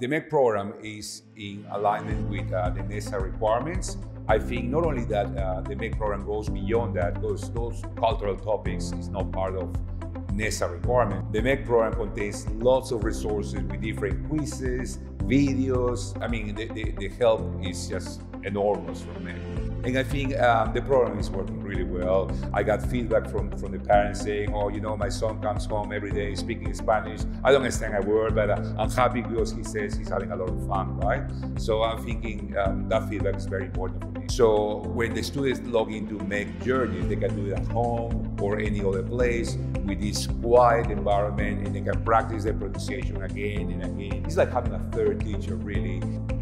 The MEC program is in alignment with the NESA requirements. I think not only that the MEC program goes beyond that, because those cultural topics is not part of NESA requirement. The MEC program contains lots of resources with different quizzes, videos. I mean, the help is just enormous from MEC. And I think the program is working really well. I got feedback from the parents saying, oh, you know, my son comes home every day speaking Spanish. I don't understand a word, but I'm happy because he says he's having a lot of fun, right? So I'm thinking that feedback is very important for me. So when the students log into MEC Journeys, they can do it at home or any other place with this quiet environment, and they can practice their pronunciation again and again. It's like having a third teacher, really.